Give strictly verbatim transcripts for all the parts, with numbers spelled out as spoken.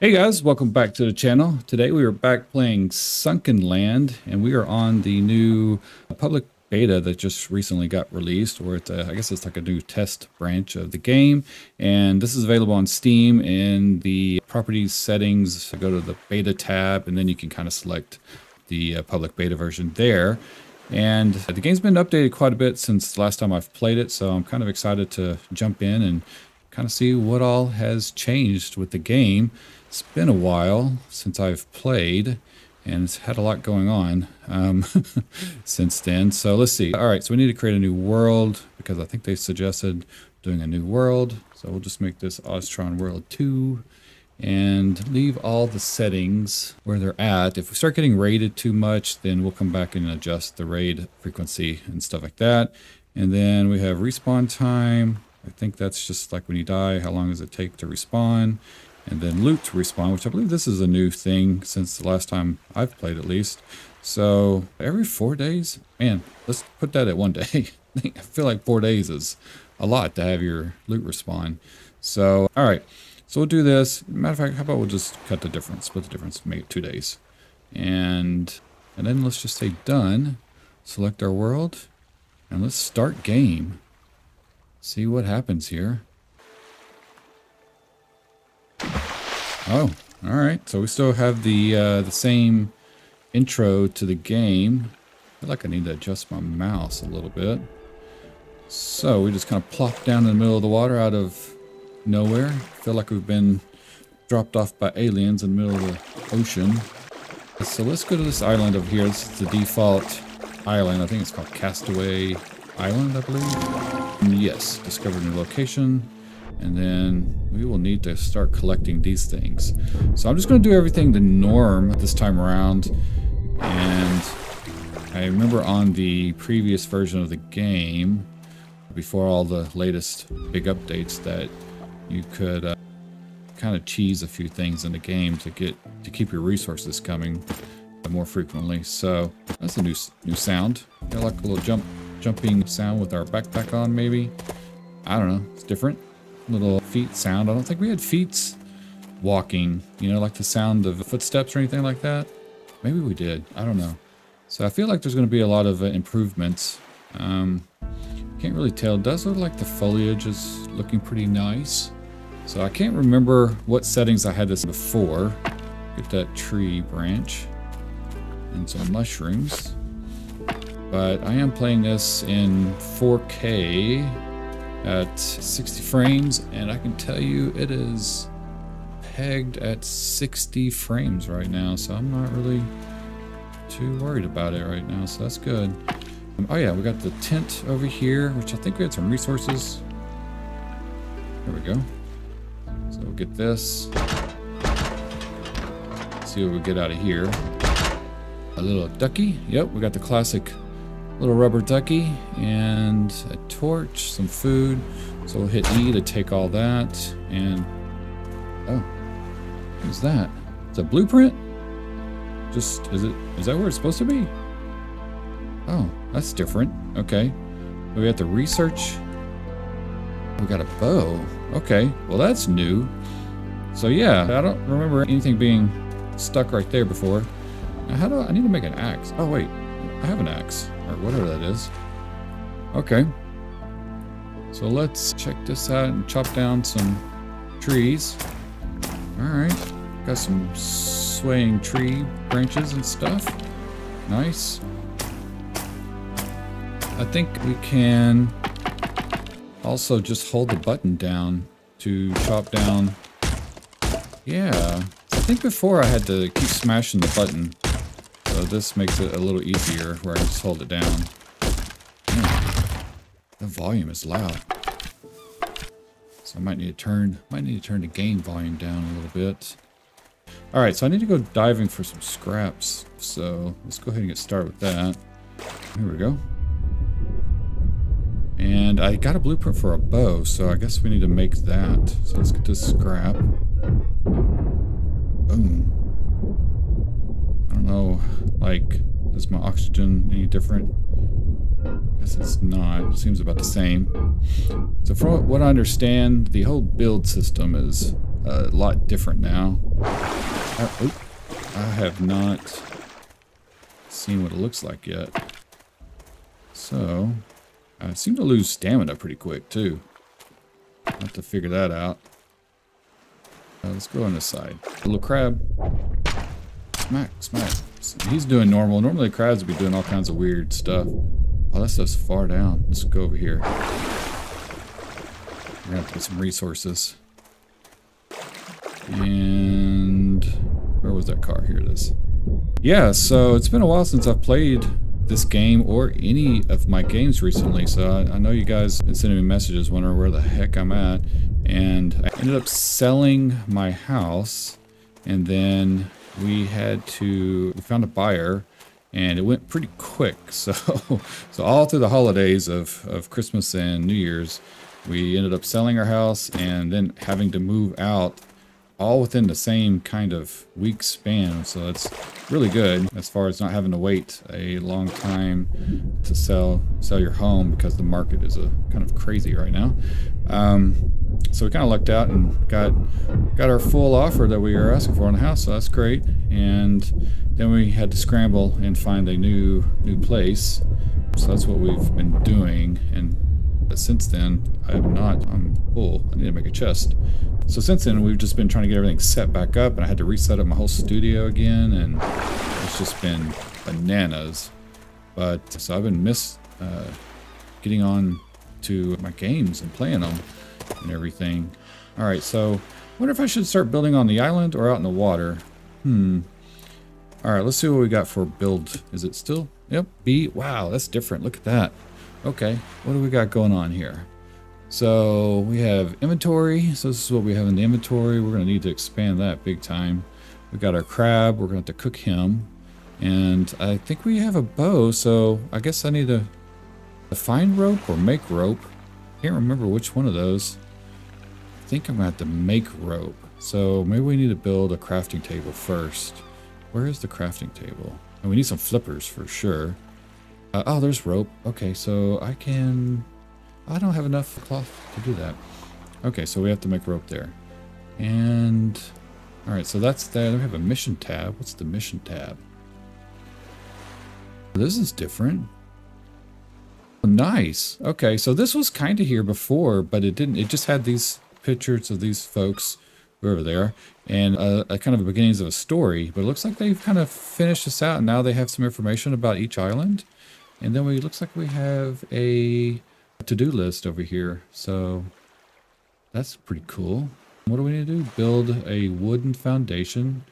Hey guys, welcome back to the channel. Today we are back playing Sunken Land, and we are on the new public beta that just recently got released, or it's a, I guess it's like a new test branch of the game. And this is available on Steam in the properties settings. So go to the beta tab, and then you can kind of select the public beta version there. And the game's been updated quite a bit since last time I've played it, so I'm kind of excited to jump in and kind of see what all has changed with the game. It's been a while since I've played, and it's had a lot going on um, since then. So let's see. All right, so we need to create a new world because I think they suggested doing a new world. So we'll just make this Oztron World two and leave all the settings where they're at. If we start getting raided too much, then we'll come back and adjust the raid frequency and stuff like that. And then we have respawn time. I think that's just like when you die, how long does it take to respawn? And then loot to respawn, which I believe this is a new thing since the last time I've played at least. So every four days, man, let's put that at one day. I feel like four days is a lot to have your loot respawn. So, all right, so we'll do this. Matter of fact, how about we'll just cut the difference, split the difference, make it two days. And, and then let's just say done, select our world, and let's start game. See what happens here. Oh, all right. So we still have the uh, the same intro to the game. I feel like I need to adjust my mouse a little bit. So we just kind of plop down in the middle of the water out of nowhere. I feel like we've been dropped off by aliens in the middle of the ocean. So let's go to this island over here. This is the default island. I think it's called Castaway Island, I believe. Yes, discovered a new location. And then we will need to start collecting these things. So I'm just going to do everything the norm this time around. And I remember on the previous version of the game, before all the latest big updates, that you could uh, kind of cheese a few things in the game to get to keep your resources coming more frequently. So that's a new new sound. Got like a little jump jumping sound with our backpack on, maybe. I don't know. It's different. Little feet sound. I don't think we had feet walking, you know, like the sound of footsteps or anything like that. Maybe we did. I don't know. So I feel like there's going to be a lot of uh, improvements. Um, can't really tell. It does look like the foliage is looking pretty nice. So I can't remember what settings I had this before. Get that tree branch and some mushrooms. But I am playing this in four K. At sixty frames, and I can tell you it is pegged at sixty frames right now, so I'm not really too worried about it right now, so that's good. Um, oh yeah, we got the tent over here, which I think we had some resources. There we go. So we'll get this. Let's see what we get out of here. A little ducky. Yep, we got the classic little rubber ducky and a torch, some food. So we'll hit E to take all that. And oh, what's that? It's a blueprint? Just is it? Is that where it's supposed to be? Oh, that's different. Okay, we have to research. We got a bow. Okay, well that's new. So yeah, I don't remember anything being stuck right there before. Now how do I, I need to make an axe? Oh wait, I have an axe. Or whatever that is. Okay. So let's check this out and chop down some trees. Alright. Got some swaying tree branches and stuff. Nice. I think we can also just hold the button down to chop down. Yeah. I think before I had to keep smashing the button. So this makes it a little easier where I just hold it down. Man, the volume is loud. So I might need to turn might need to turn the game volume down a little bit. Alright, so I need to go diving for some scraps. So let's go ahead and get started with that. Here we go. And I got a blueprint for a bow, so I guess we need to make that. So let's get this scrap. Boom. Oh, like, is my oxygen any different? I guess it's not. It seems about the same. So from what I understand, the whole build system is a lot different now. I, oh, I have not seen what it looks like yet. So, I seem to lose stamina pretty quick too. I'll have to figure that out. Uh, let's go on this side. Little crab. Smack, smack. He's doing normal. Normally the crabs would be doing all kinds of weird stuff. Oh, that stuff's far down. Let's go over here. We're gonna have to get some resources. And where was that car? Here it is. Yeah, so it's been a while since I've played this game or any of my games recently, so I, I know you guys have been sending me messages wondering where the heck I'm at, and I ended up selling my house, and then we had to, we found a buyer, and it went pretty quick, so so all through the holidays of, of Christmas and New Year's, we ended up selling our house and then having to move out all within the same kind of week span. So that's really good as far as not having to wait a long time to sell sell your home, because the market is a kind of crazy right now. Um, so we kind of lucked out and got got our full offer that we were asking for on the house, so that's great. And then we had to scramble and find a new new place. So that's what we've been doing. And since then, I have not, I'm full, I need to make a chest. So since then, we've just been trying to get everything set back up, and I had to reset up my whole studio again, and it's just been bananas. But, so I've been miss uh, getting on to my games and playing them and everything. All right, so I wonder if I should start building on the island or out in the water. Hmm. All right, let's see what we got for build. Is it still? Yep, B. Wow, that's different. Look at that. Okay, what do we got going on here? So we have inventory. So this is what we have in the inventory. We're gonna need to expand that big time. We got our crab, we're gonna have to cook him. And I think we have a bow, so I guess I need to find rope or make rope. Can't remember which one of those. I think I'm gonna have to make rope. So maybe we need to build a crafting table first. Where is the crafting table? And we need some flippers for sure. Uh, oh, there's rope. Okay, so I can... I don't have enough cloth to do that. Okay, so we have to make rope there. And... Alright, so that's there. Then we have a mission tab. What's the mission tab? This is different. Nice. Okay, so this was kind of here before, but it didn't. It just had these pictures of these folks, whoever they are, and a, a kind of the beginnings of a story. But it looks like they've kind of finished this out, and now they have some information about each island. And then we looks like we have a to-do list over here. So that's pretty cool. What do we need to do? Build a wooden foundation.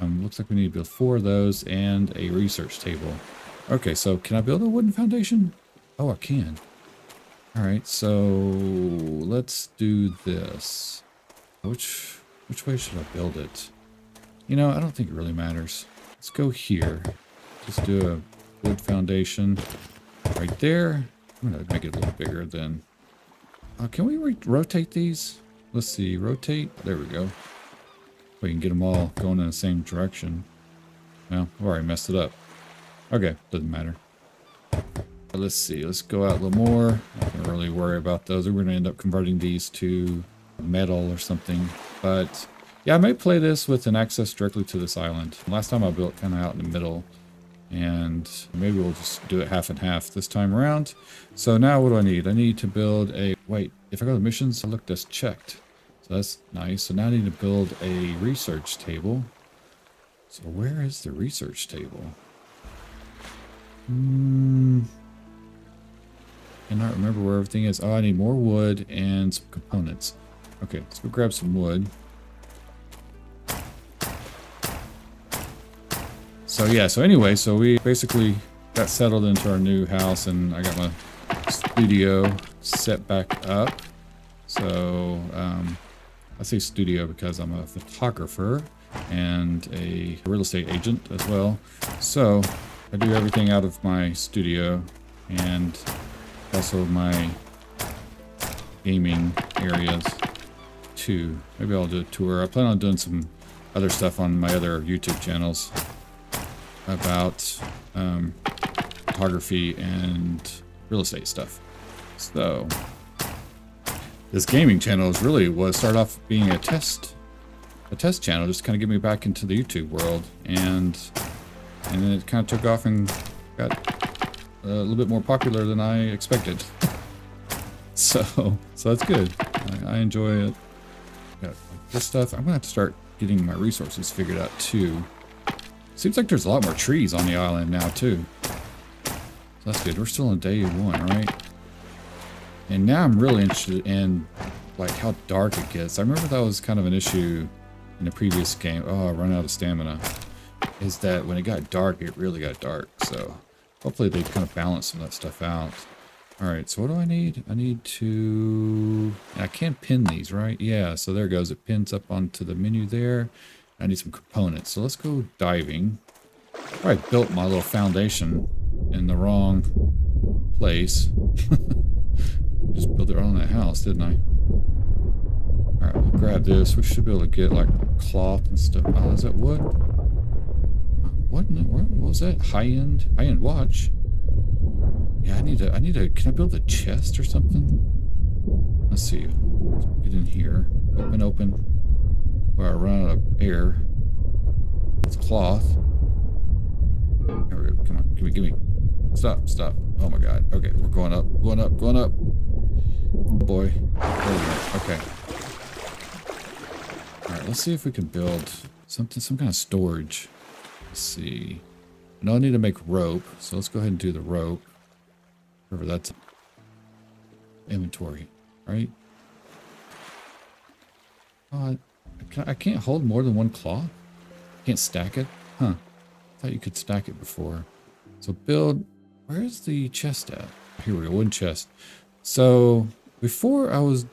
Um, looks like we need to build four of those and a research table. Okay, so can I build a wooden foundation? Oh, I can. All right, so let's do this. Which, which way should I build it? You know, I don't think it really matters. Let's go here. Just do a wood foundation right there. I'm gonna make it a little bigger then. Uh, can we rotate these? Let's see, rotate. There we go. We can get them all going in the same direction. Well, I've already messed it up. Okay, doesn't matter. But let's see, let's go out a little more. I don't really worry about those. We're gonna end up converting these to metal or something. But yeah, I may play this with an access directly to this island. Last time I built kind of out in the middle. And maybe we'll just do it half and half this time around. So now what do I need? I need to build a... Wait, if I go to missions, I look, that's checked. So that's nice. So now I need to build a research table. So where is the research table? Hmm. I cannot remember where everything is. Oh, I need more wood and some components. Okay, let's go grab some wood. So yeah, so anyway, so we basically got settled into our new house, and I got my studio set back up. So um, I say studio because I'm a photographer and a real estate agent as well. So I do everything out of my studio and also my gaming areas too. Maybe I'll do a tour. I plan on doing some other stuff on my other YouTube channels about um, photography and real estate stuff. So this gaming channel is really was started off being a test a test channel just kind of get me back into the YouTube world, and and then it kind of took off and got a little bit more popular than I expected. So so that's good. I, I enjoy it. Got this stuff. I'm gonna have to start getting my resources figured out too. Seems like there's a lot more trees on the island now too. So that's good. We're still on day one, right? And now I'm really interested in like how dark it gets. I remember that was kind of an issue in the previous game. Oh, I run out of stamina. Is that when it got dark, it really got dark. So hopefully they kind of balance some of that stuff out. All right, so what do I need? I need to, I can't pin these, right? Yeah, so there it goes. It pins up onto the menu there. I need some components. So let's go diving. I built my little foundation in the wrong place. Just built it on that house, didn't I? All right, we'll grab this. We should be able to get like cloth and stuff. Oh, is that wood? What in the world? What was that? High-end, high-end watch. Yeah, I need to, I need to, can I build a chest or something? Let's see. Let's get in here. Open, open. Where I run out of air. It's cloth. There we go. Come on. Give me, give me. Stop, stop. Oh my God. Okay, we're going up, going up, going up. Oh boy. There we go. Okay. All right, let's see if we can build something, some kind of storage. Let's see. Now I need to make rope. So let's go ahead and do the rope. Remember, that's inventory, right? Uh, I can't hold more than one cloth. Can't stack it? Huh. Thought you could stack it before. So build, where's the chest at? Here we go, wooden chest. So before I was,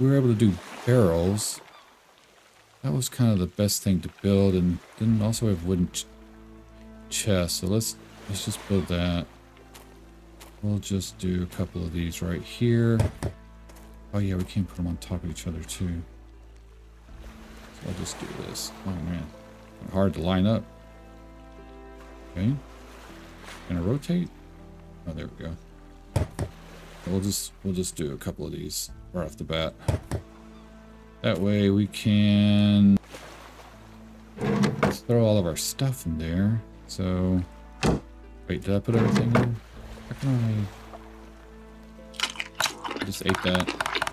we were able to do barrels. That was kind of the best thing to build, and then also we have wooden ch chests. So let's, let's just build that. We'll just do a couple of these right here. Oh yeah, we can put them on top of each other too. So I'll just do this. Oh man, hard to line up. Okay, gonna rotate. Oh, there we go. We'll just we'll just do a couple of these right off the bat. That way we can throw all of our stuff in there. So wait, did I put everything in? I just ate that.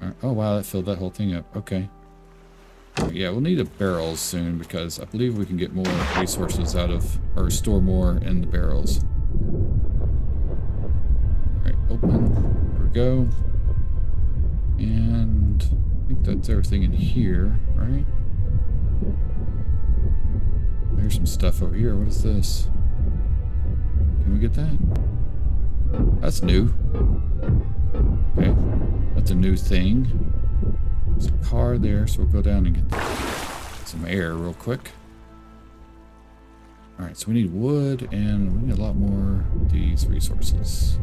Right. Oh wow, that filled that whole thing up. Okay. Yeah, we'll need a barrel soon because I believe we can get more resources out of, or store more in the barrels. Alright, open. There we go. And I think that's everything in here, right? There's some stuff over here. What is this? Can we get that? That's new. Okay. That's a new thing. There's a car there, so we'll go down and get some air real quick. Alright, so we need wood, and we need a lot more of these resources.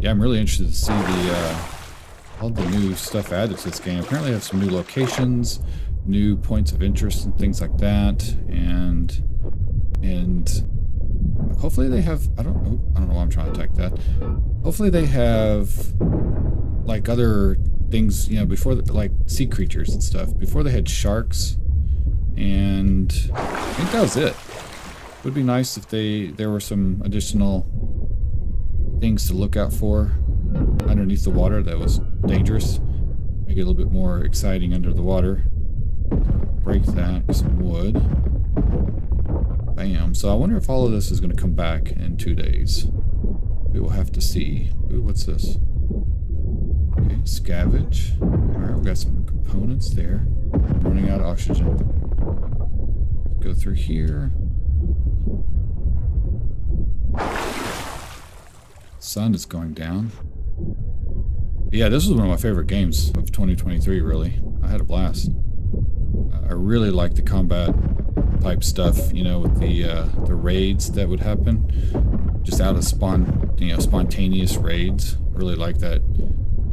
Yeah, I'm really interested to see the uh, all the new stuff added to this game. Apparently I have some new locations, new points of interest and things like that. And and hopefully they have, I don't know, I don't know why I'm trying to attack that. Hopefully they have like other things, you know, before, like sea creatures and stuff. Before they had sharks, and I think that was it. It would be nice if they there were some additional things to look out for underneath the water that was dangerous. Make it a little bit more exciting under the water. Break that with some wood. Bam. So I wonder if all of this is going to come back in two days. We will have to see. Ooh, what's this? Okay, scavenge. Alright, we've got some components there. Running out of oxygen. Go through here. Sun is going down. Yeah, this was one of my favorite games of twenty twenty-three, really. I had a blast. I really liked the combat type stuff, you know, with the uh, the raids that would happen. Just out of spon you know, spontaneous raids. Really like that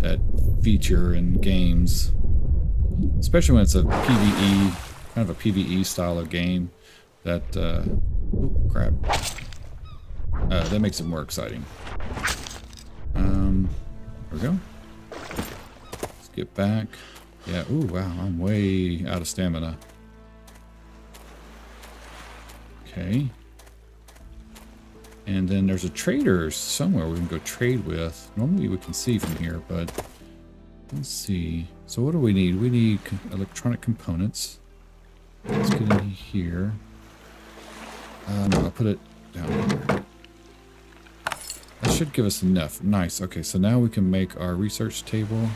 that feature in games. Especially when it's a P V E, kind of a P V E style of game that uh, Oh, crap. Uh, that makes it more exciting. Um, there we go. Let's get back. Yeah, ooh, wow, I'm way out of stamina. Okay. And then there's a trader somewhere we can go trade with. Normally we can see from here, but let's see. So what do we need? We need electronic components. Let's get in here. Uh, no, I'll put it down here. That should give us enough. Nice. Okay, so now we can make our research table.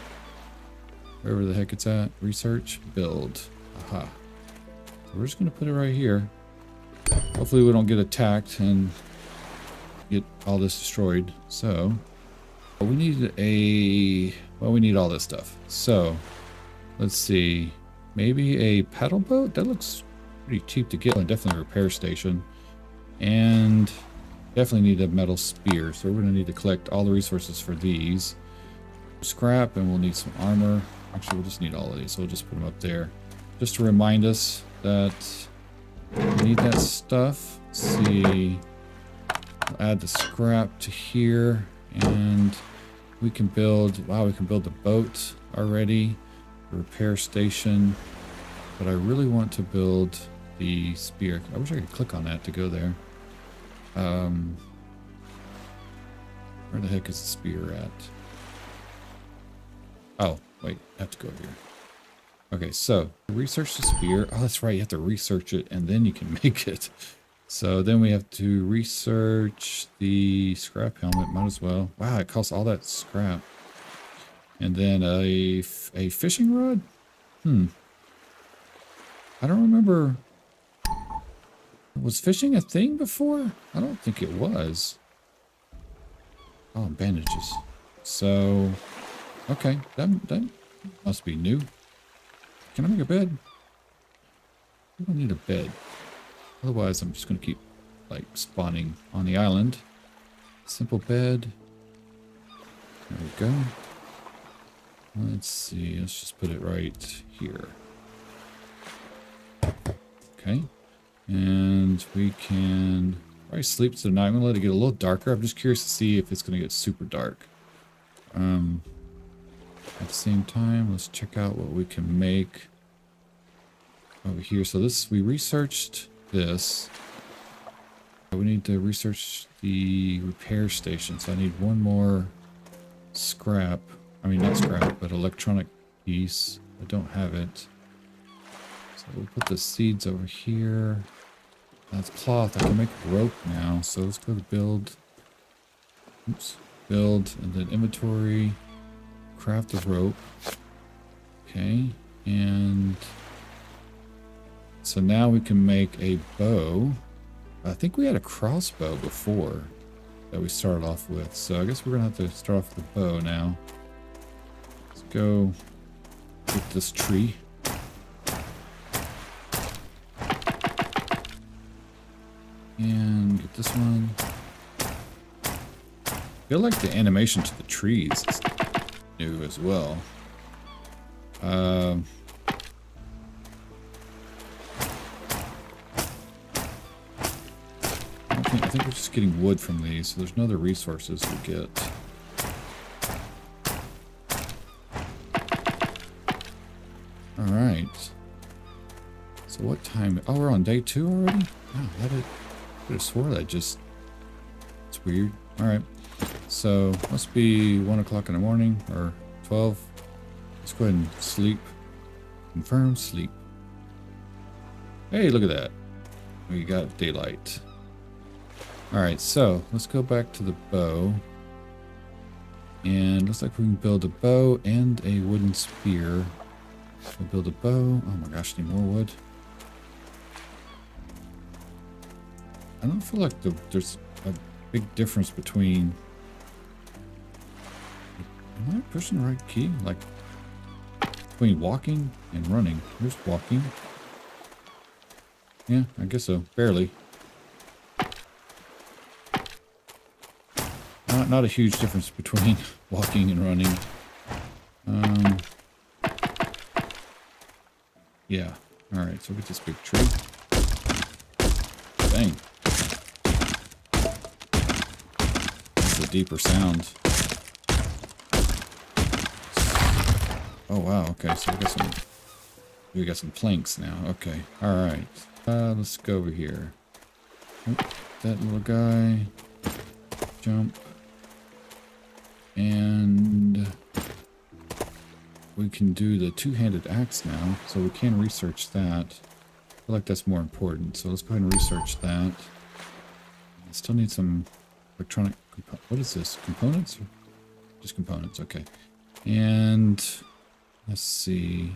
Wherever the heck it's at. Research, build. Aha. So we're just going to put it right here. Hopefully we don't get attacked and get all this destroyed. So well, we need a well we need all this stuff, so let's see, maybe a paddle boat. That looks pretty cheap to get, and definitely a repair station, and definitely need a metal spear. So we're going to need to collect all the resources for these scrap, and we'll need some armor. Actually, we'll just need all of these, so we'll just put them up there just to remind us that we need that stuff. Let's see, add the scrap to here, and we can build, wow, we can build the boat already, the repair station, but I really want to build the spear. I wish I could click on that to go there. Um, where the heck is the spear at? Oh, wait, I have to go over here. Okay, so research the spear. Oh, that's right, you have to research it and then you can make it. So then we have to research the scrap helmet, might as well. Wow, it costs all that scrap. And then a, a fishing rod? Hmm. I don't remember. Was fishing a thing before? I don't think it was. Oh, bandages. So, okay, that, that must be new. Can I make a bed? I don't need a bed. Otherwise, I'm just going to keep, like, spawning on the island. Simple bed. There we go. Let's see. Let's just put it right here. Okay. And we can probably sleep tonight. I'm going to let it get a little darker. I'm just curious to see if it's going to get super dark. Um, at the same time, let's check out what we can make over here. So this, we researched this. We need to research the repair station, so I need one more scrap. I mean, not scrap, but electronic piece. I don't have it. So we'll put the seeds over here. That's cloth. I can make rope now. So let's go to build. Oops. Build, and then inventory. Craft the rope. Okay. And so now we can make a bow. I think we had a crossbow before that we started off with. So I guess we're gonna have to start off with a bow now. Let's go with this tree. And get this one. I feel like the animation to the trees is new as well. Um... I think we're just getting wood from these, so there's no other resources we get. Alright. So what time? Oh, we're on day two already? Wow, I could have swore that just... It's weird. Alright. So, must be one o'clock in the morning, or twelve. Let's go ahead and sleep. Confirm sleep. Hey, look at that. We got daylight. Alright, so let's go back to the bow. And looks like we can build a bow and a wooden spear. We'll build a bow. Oh my gosh, I need more wood. I don't feel like the, there's a big difference between... Am I pushing the right key? Like, between walking and running. Here's walking. Yeah, I guess so. Barely. Not, not a huge difference between walking and running. Um, yeah. Alright, so we get this big tree. Dang. deeper sound. Oh wow, okay, so we got some we got some planks now. Okay. Alright. Uh let's go over here. Oh, that little guy. Jump. And we can do the two-handed axe now, so we can research that. I feel like that's more important, so let's go ahead and research that. I still need some electronic components. What is this? Components? Just components, okay. And let's see.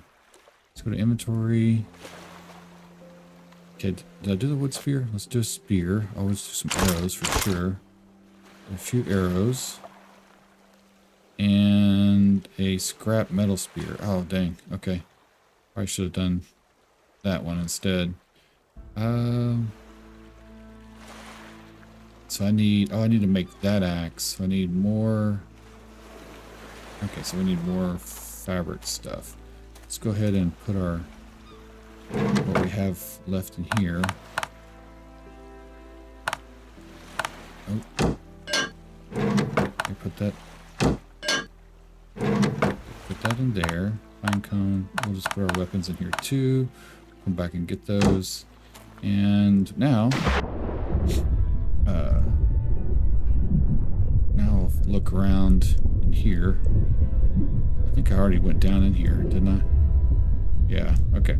Let's go to inventory. Okay, did I do the wood spear? Let's do a spear. Always do some arrows for sure. A few arrows. And a scrap metal spear. Oh, dang. Okay. Probably should have done that one instead. Um, so I need... Oh, I need to make that axe. So I need more... Okay, so we need more fabric stuff. Let's go ahead and put our... what we have left in here. Oh. I put that... that in there. Pine cone. We'll just put our weapons in here too. Come back and get those. And now, uh, now I'll look around in here. I think I already went down in here, didn't I? Yeah. Okay.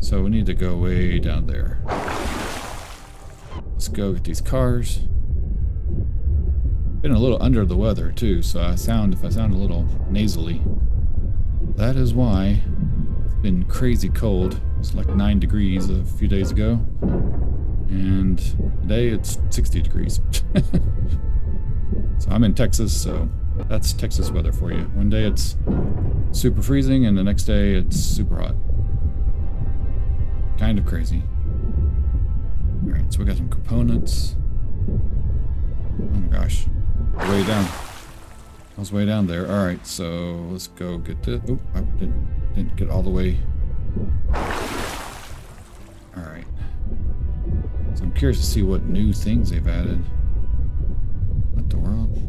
So we need to go way down there. Let's go get these cars. Been a little under the weather too, so I sound if I sound a little nasally. That is why it's been crazy cold. It's like nine degrees a few days ago. And today it's sixty degrees. So I'm in Texas, so that's Texas weather for you. One day it's super freezing and the next day it's super hot. Kind of crazy. All right, so we got some components. Oh my gosh, way down. I was way down there. All right, so let's go get the... Oh, I didn't, didn't get all the way. All right. So I'm curious to see what new things they've added. What the world?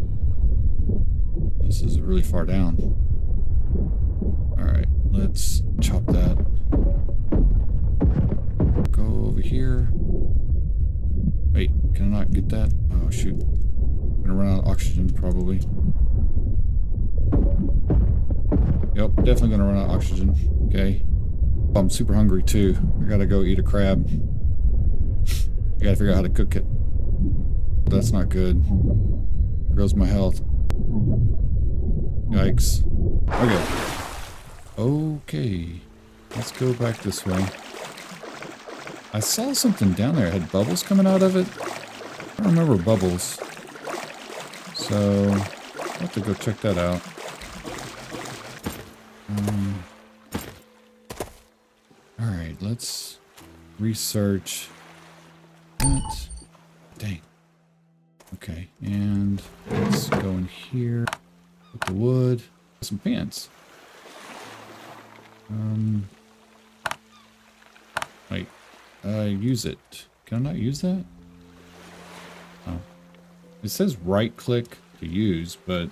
This is really far down. All right, let's chop that. Go over here. Wait, can I not get that? Oh, shoot. I'm gonna run out of oxygen, probably. Yep, definitely gonna run out of oxygen. Okay. I'm super hungry too. I gotta go eat a crab. I gotta figure out how to cook it. That's not good. There goes my health. Yikes. Okay. Okay. Let's go back this way. I saw something down there. It had bubbles coming out of it. I don't remember bubbles. So, I'll have to go check that out. Um, Alright, let's research that. Dang. Okay, and let's go in here. Put the wood. Some pants. Um. Wait. Uh, use it. Can I not use that? Oh. It says right click to use, but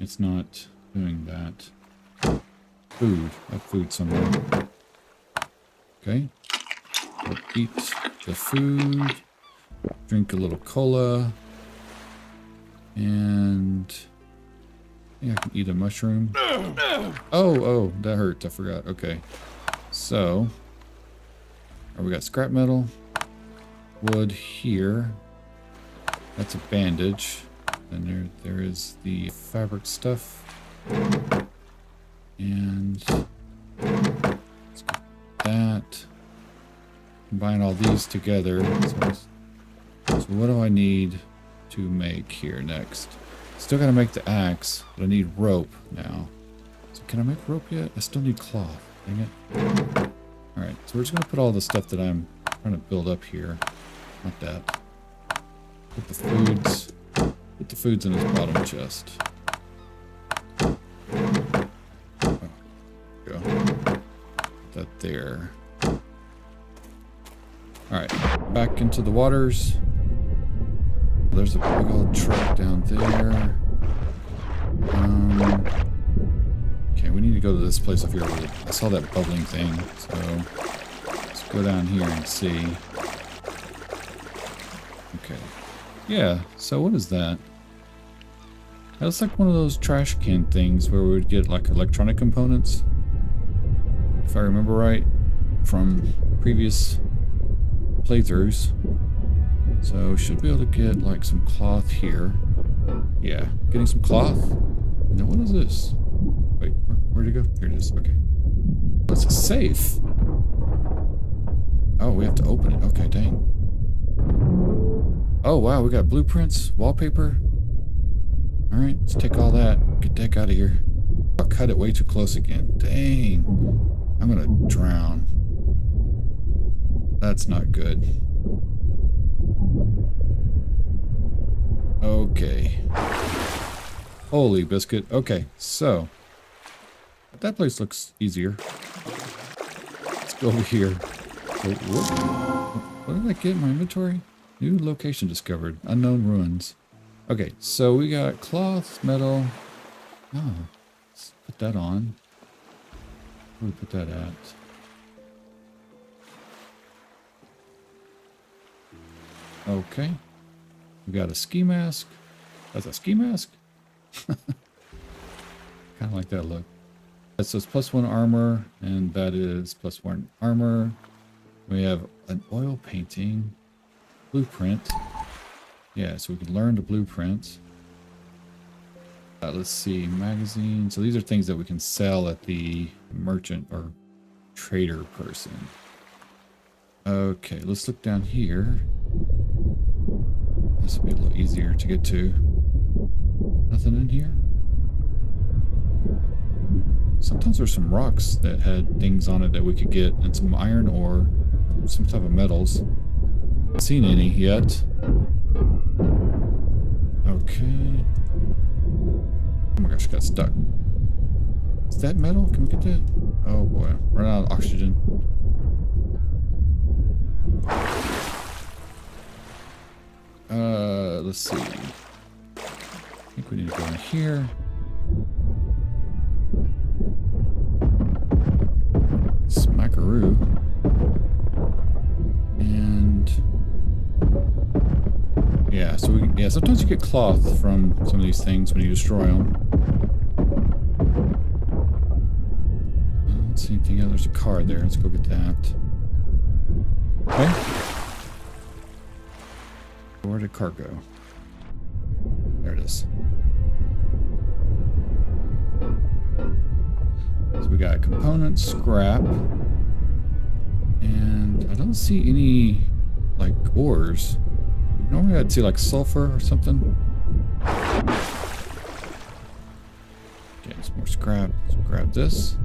it's not doing that. Food. I have food somewhere. Okay. We'll eat the food. Drink a little cola. And I think I can eat a mushroom. Oh, oh, that hurts. I forgot. Okay. So, oh, we got scrap metal. Wood here. That's a bandage. And there, there is the fabric stuff. And let's get that. Combine all these together. So, so what do I need to make here next? Still gotta make the axe, but I need rope now. So can I make rope yet? I still need cloth. Dang it. Alright, so we're just gonna put all the stuff that I'm trying to build up here. Not that. Put the foods. Put the foods in his bottom chest. That there. Alright, back into the waters. There's a big old truck down there. Um, okay, we need to go to this place up here. I saw that bubbling thing, so let's go down here and see. Okay. Yeah, so what is that? That's like one of those trash can things where we would get like electronic components, if I remember right, from previous playthroughs. So should be able to get like some cloth here. Yeah, getting some cloth. Now what is this? Wait, where'd it go? Here it is. Okay. Oh, it's a safe. Oh, we have to open it. Okay, dang. Oh wow, we got blueprints, wallpaper. All right, let's take all that. Get that out of here. I cut it way too close again. Dang, I'm gonna drown. That's not good. Okay. Holy biscuit. Okay, so that place looks easier. Let's go over here. Oh, whoop. What did I get in my inventory? New location discovered. Unknown ruins. Okay, so we got cloth, metal. Oh, let's put that on. Where do we put that at? Okay. We got a ski mask. That's a ski mask? Kind of like that look. So it's plus one armor, and that is plus one armor. We have an oil painting. Blueprint. Yeah, so we can learn the blueprints. Uh, let's see, magazine. So these are things that we can sell at the merchant or trader person. Okay, let's look down here. This will be a little easier to get to. Nothing in here? Sometimes there's some rocks that had things on it that we could get, and some iron ore, some type of metals. Seen any yet? Okay. Oh my gosh, got stuck. Is that metal? Can we get that? Oh boy, run out of oxygen. Uh, let's see. I think we need to go in here. Smackaroo. Yeah, so we, yeah, sometimes you get cloth from some of these things when you destroy them. I don't see anything else. There's a car there. Let's go get that. Okay. Where did the car go? There it is. So we got components, scrap, and I don't see any, like, ores. Normally I'd see like sulfur or something. Okay, it's more scrap. Let's grab this.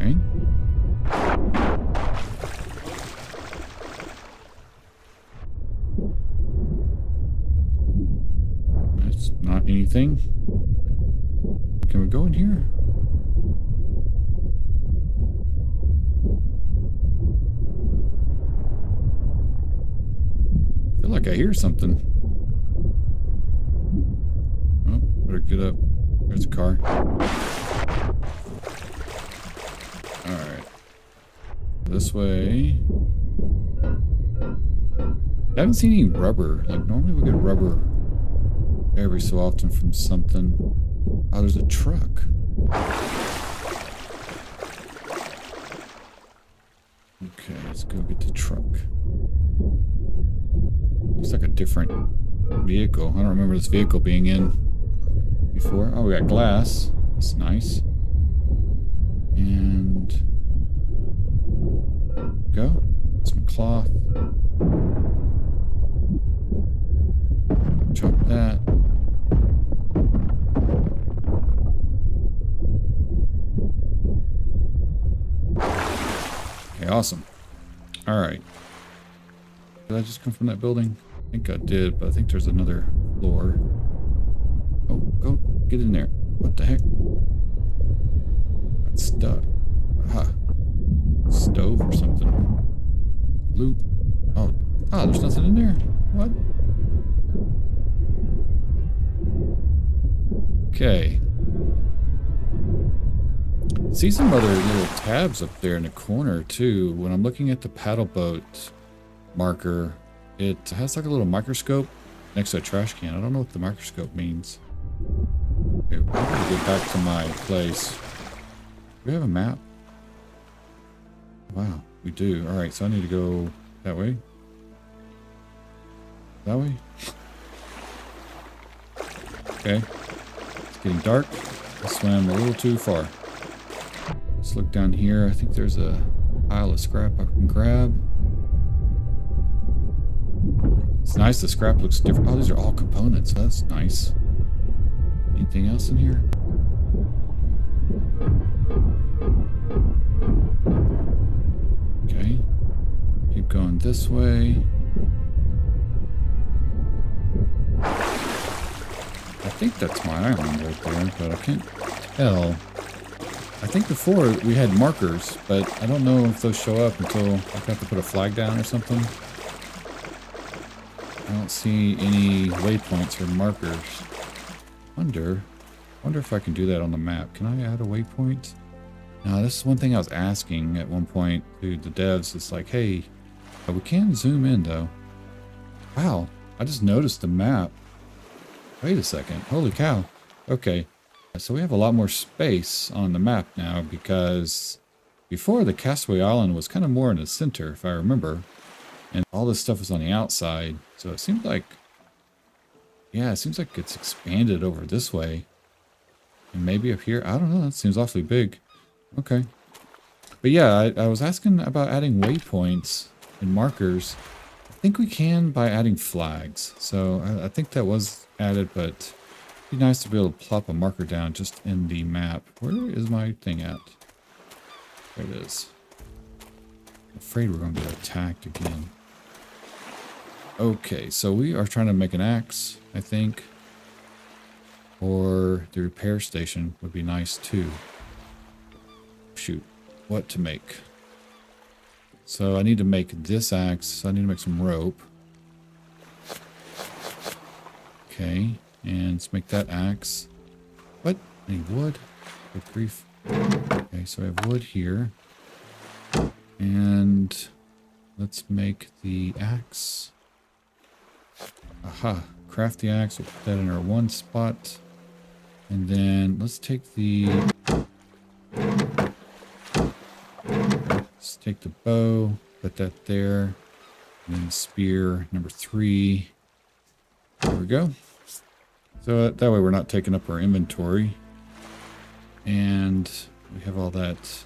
Okay. That's not anything. Can we go in here? I feel like I hear something. Oh, better get up. There's a car. Alright. This way. I haven't seen any rubber. Like, normally we get rubber every so often from something. Oh, there's a truck. Okay, let's go get the truck. Looks like a different vehicle. I don't remember this vehicle being in before. Oh, we got glass. That's nice. And go. Some cloth. Chop that. Awesome. Alright. Did I just come from that building? I think I did, but I think there's another floor. Oh, go get in there. What the heck? That's stuck. Aha. Stove or something. Loot. Oh. Oh, there's nothing in there. What? Okay. See some other little tabs up there in the corner too. When I'm looking at the paddle boat marker, it has like a little microscope next to a trash can. I don't know what the microscope means. Okay, I'm gonna get back to my place. Do we have a map? Wow, we do. All right, so I need to go that way. That way? Okay. It's getting dark. I swam a little too far. Let's look down here. I think there's a pile of scrap I can grab. It's nice. The scrap looks different. Oh, these are all components. That's nice. Anything else in here? Okay. Keep going this way. I think that's my island right there, but I can't tell. I think before we had markers, but I don't know if those show up until I have to put a flag down or something. I don't see any waypoints or markers. Wonder, wonder if I can do that on the map. Can I add a waypoint? Now, this is one thing I was asking at one point to the devs. It's like, hey, oh, we can zoom in though. Wow, I just noticed the map. Wait a second, holy cow. Okay. So we have a lot more space on the map now, because before the Castaway Island was kind of more in the center, if I remember, and all this stuff was on the outside. So it seems like, yeah, it seems like it's expanded over this way, and maybe up here. I don't know. That seems awfully big. Okay, but yeah, I, I was asking about adding waypoints and markers. I think we can by adding flags. So I, I think that was added, but. Be nice to be able to plop a marker down just in the map. Where is my thing at? There it is. I'm afraid we're going to get attacked again. Okay, so we are trying to make an axe, I think. Or the repair station would be nice too. Shoot, what to make? So I need to make this axe. I need to make some rope. Okay. And let's make that axe. What? I need wood. Good grief. Okay, so I have wood here. And let's make the axe. Aha. Craft the axe. We'll put that in our one spot. And then let's take the... Let's take the bow. Put that there. And then the spear, number three. There we go. So that way we're not taking up our inventory. And we have all that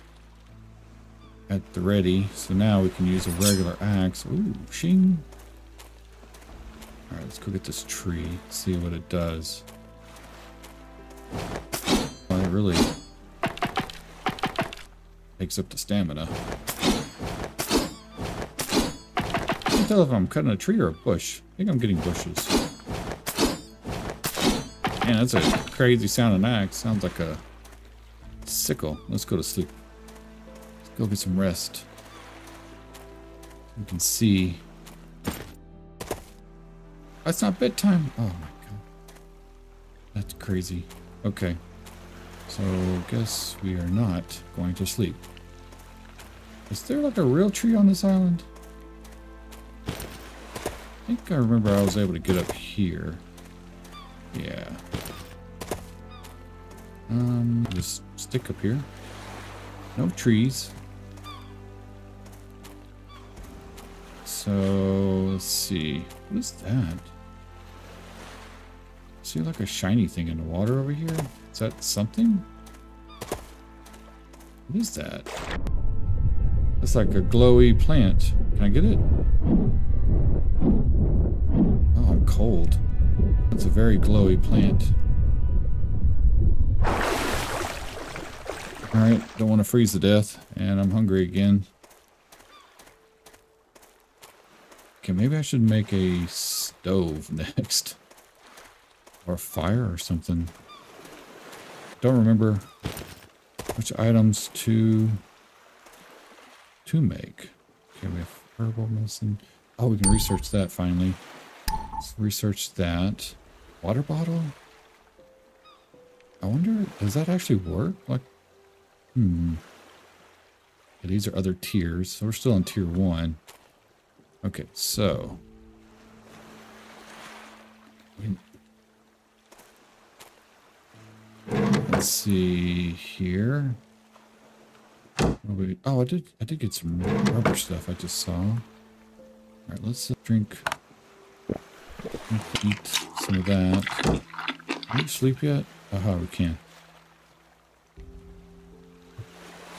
at the ready. So now we can use a regular axe. Ooh, shing. All right, let's go get this tree. See what it does. Oh, it really takes up the stamina. I can't tell if I'm cutting a tree or a bush. I think I'm getting bushes. Man, that's a crazy sounding axe. Sounds like a sickle. Let's go to sleep. Let's go get some rest. You can see. That's not bedtime. Oh my god. That's crazy. Okay. So, I guess we are not going to sleep. Is there like a real tree on this island? I think I remember I was able to get up here. Yeah. Um, just stick up here. No trees. So, let's see. What is that? See like a shiny thing in the water over here? Is that something? What is that? That's like a glowy plant. Can I get it? Oh, I'm cold. It's a very glowy plant. Alright, don't want to freeze to death. And I'm hungry again. Okay, maybe I should make a stove next. Or a fire or something. don't remember which items to to make. Okay, we have herbal medicine. Oh, we can research that finally. Let's research that. Water bottle? I wonder, does that actually work? Like, hmm. Okay, these are other tiers. So we're still on tier one. Okay, so. Let's see here. Oh, I did, I did get some rubber stuff I just saw. All right, let's drink, eat some of that. Can we sleep yet? Aha, we can.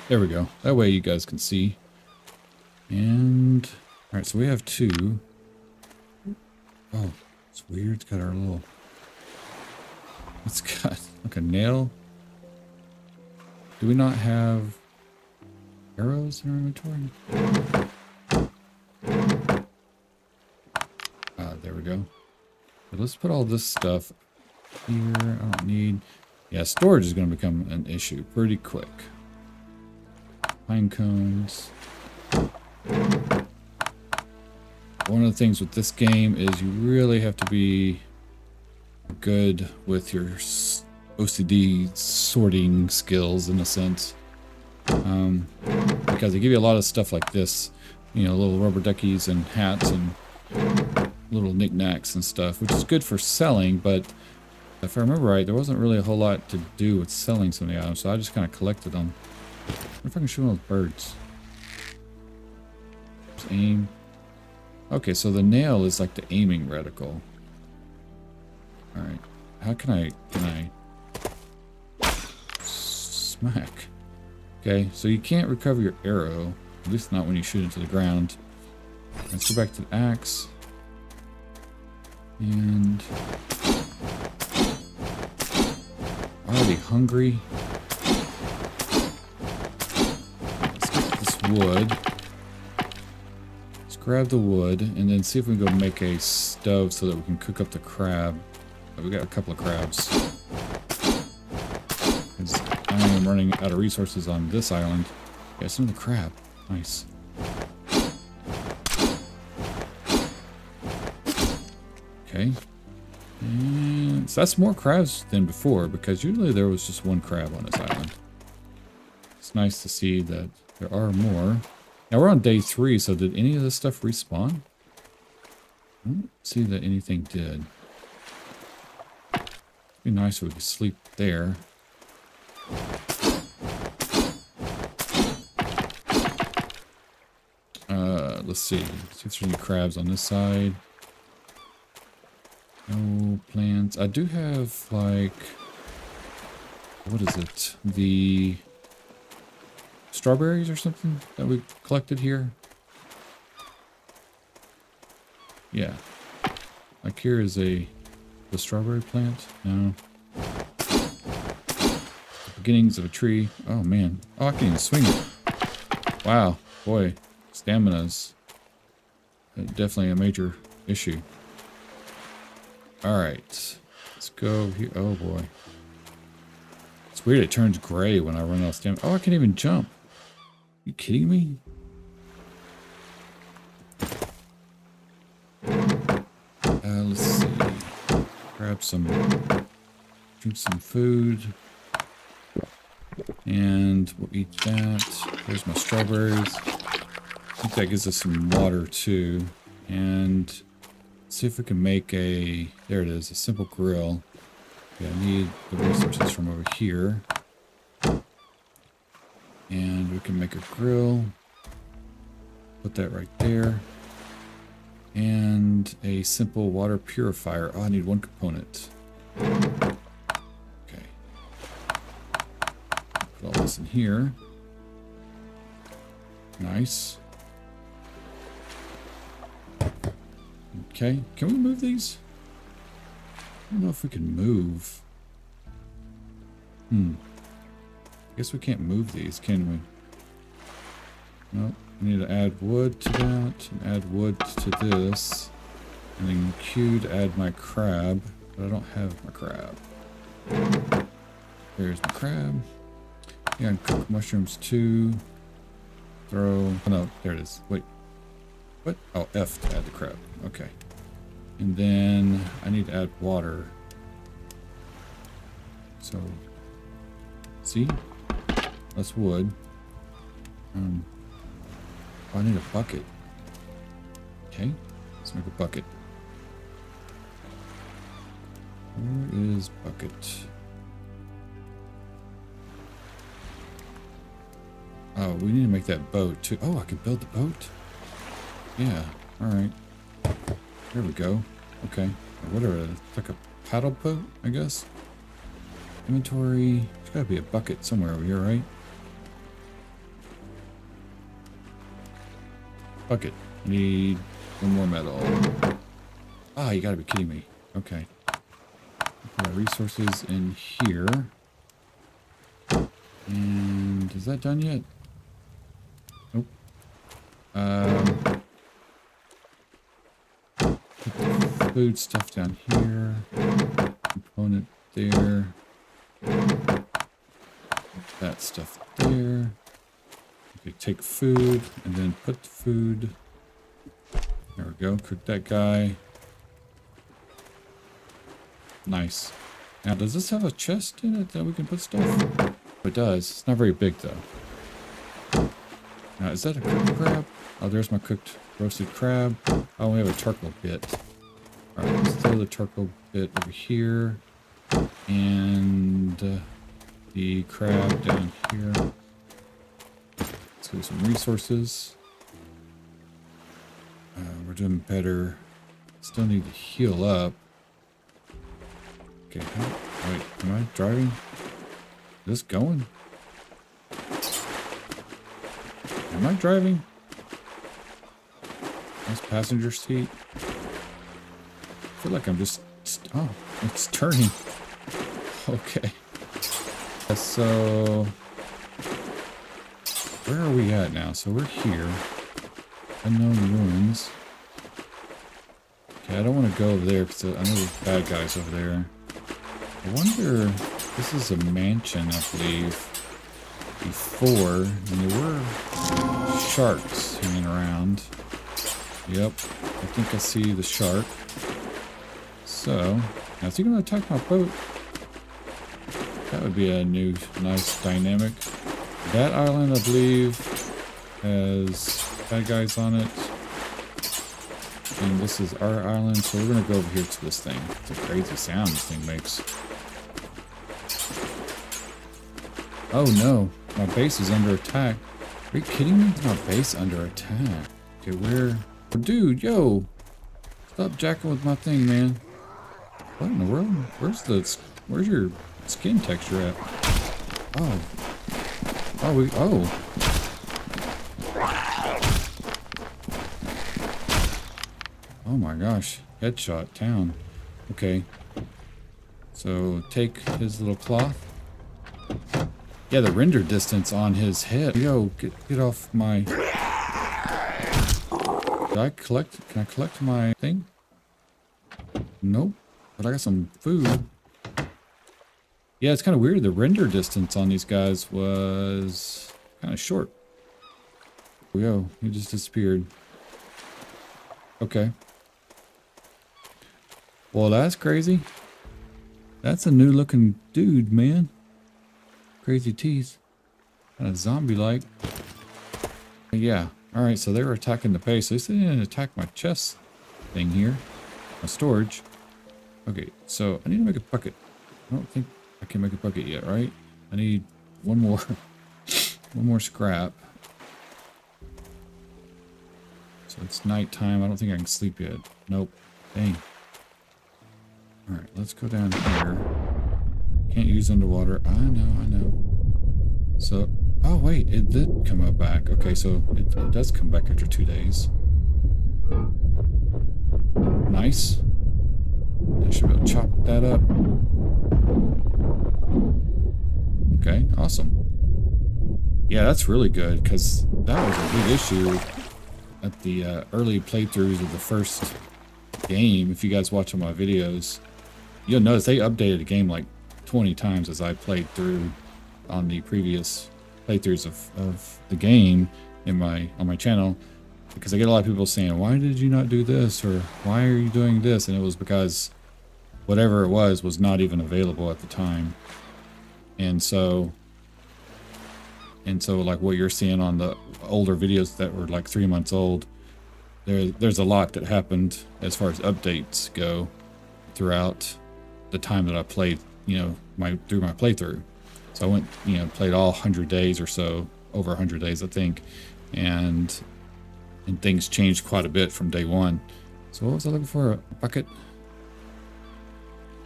There we go. That way you guys can see. And, all right, so we have two. Oh, it's weird. It's got our little, it's got like a nail. Do we not have arrows in our inventory? Ah, there we go. So let's put all this stuff here. I don't need, yeah, storage is going to become an issue pretty quick. Pine cones. One of the things with this game is you really have to be good with your O C D sorting skills, in a sense, um, because they give you a lot of stuff like this, you know, little rubber duckies and hats and little knickknacks and stuff, which is good for selling, but if I remember right, there wasn't really a whole lot to do with selling some of the items, so I just kind of collected them. I wonder if I can shoot one of those birds. Just aim. Okay, so the nail is like the aiming reticle. All right, how can I, can I smack? Okay, so you can't recover your arrow, at least not when you shoot into the ground. Let's go back to the axe. And I'm already hungry. Let's get this wood. Let's grab the wood and then see if we can go make a stove so that we can cook up the crab. Oh, we got a couple of crabs. I am running out of resources on this island. Yeah, some of the crab. Nice. Okay. And so that's more crabs than before, because usually there was just one crab on this island. It's nice to see that there are more. Now we're on day three, so did any of this stuff respawn? I don't see that anything did. Be nice if we could sleep there. Uh, let's see. See if there's any crabs on this side. No plants. I do have, like, what is it? The strawberries or something that we collected here? Yeah. Like, here is a. The strawberry plant? No. The beginnings of a tree. Oh man. Oh, I can even swing it. Wow. Boy. Stamina's definitely a major issue. Alright. Let's go here. Oh boy. It's weird, it turns gray when I run out of stamina. Oh, I can't even jump. You kidding me? Uh, let's see. Grab some, drink some food, and we'll eat that. There's my strawberries. I think that gives us some water too. And let's see if we can make a, there it is, a simple grill. Okay, I need the resources from over here. And we can make a grill. Put that right there. And a simple water purifier. Oh, I need one component. Okay. Put all this in here. Nice. Okay. Can we move these? I don't know if we can move. Hmm. I guess we can't move these, can we? Nope. I need to add wood to that, and add wood to this, and then Q to add my crab, but I don't have my crab. There's my crab. Yeah, and cook mushrooms too. Throw. Oh, no, there it is. Wait. What? Oh, F to add the crab. Okay. And then I need to add water. So, see? That's wood. Um, oh, I need a bucket. Okay. Let's make a bucket. Where is bucket? Oh, we need to make that boat too. Oh, I can build the boat? Yeah. All right. There we go. Okay. Whatever. It's like a paddle boat, I guess. Inventory. There's got to be a bucket somewhere over here, right? Bucket. Need one more metal. Ah, you got to be kidding me. Okay. Put our resources in here. And is that done yet? Nope. Um, put the food stuff down here. Component there. Put that stuff there. Okay, take food and then put the food. There we go. Cook that guy. Nice. Now, does this have a chest in it that we can put stuff? It does. It's not very big though. Now, is that a cooked crab? Oh, there's my cooked roasted crab. Oh, we have a charcoal bit. All right, let's throw the charcoal bit over here, and uh, the crab down here. Let's get some resources. Uh, we're doing better. Still need to heal up. Okay. How, wait, am I driving? Is this going? Am I driving? That's passenger seat. I feel like I'm just... Oh, it's turning. Okay. So... Where are we at now? So we're here. Unknown ruins. Okay, I don't want to go over there because I know there's bad guys over there. I wonder... This is a mansion, I believe, before, and there were sharks hanging around. Yep, I think I see the shark. So, now is he going to attack my boat? That would be a new, nice dynamic. That island, I believe, has bad guys on it. And this is our island, so we're going to go over here to this thing. It's a crazy sound this thing makes. Oh no, my base is under attack. Are you kidding me? My base under attack. Okay, where? Oh, dude, yo! Stop jacking with my thing, man. What in the world? Where's the? Where's your skin texture at? Oh. Oh, we. Oh. Oh my gosh! Headshot town. Okay. So take his little cloth. Yeah, the render distance on his head. Yo, get get off my... Did I collect... Can I collect my thing? Nope. But I got some food. Yeah, it's kind of weird. The render distance on these guys was... kind of short. Yo, he just disappeared. Okay. Well, that's crazy. That's a new looking dude, man. Crazy teeth. Kind of zombie-like. Yeah. Alright, so they were attacking the base. At least they didn't attack my chest thing here. My storage. Okay, so I need to make a bucket. I don't think I can make a bucket yet, right? I need one more. one more scrap. So it's nighttime. I don't think I can sleep yet. Nope. Dang. Alright, let's go down here. Can't use underwater. I know, I know. So, oh wait, it did come up back. Okay, so it, it does come back after two days. Nice. I should be able to chop that up. Okay, awesome. Yeah, that's really good because that was a big issue at the uh, early playthroughs of the first game. If you guys watch all my videos, you'll notice they updated the game like twenty times as I played through on the previous playthroughs of, of the game in my on my channel, because I get a lot of people saying, why did you not do this, or why are you doing this? And it was because whatever it was was not even available at the time. And so and so like what you're seeing on the older videos that were like three months old, there there's a lot that happened as far as updates go throughout the time that I played, you know, my through my playthrough. So I went, you know, played all one hundred days or so, over one hundred days, I think, and and things changed quite a bit from day one. So what was I looking for? A bucket?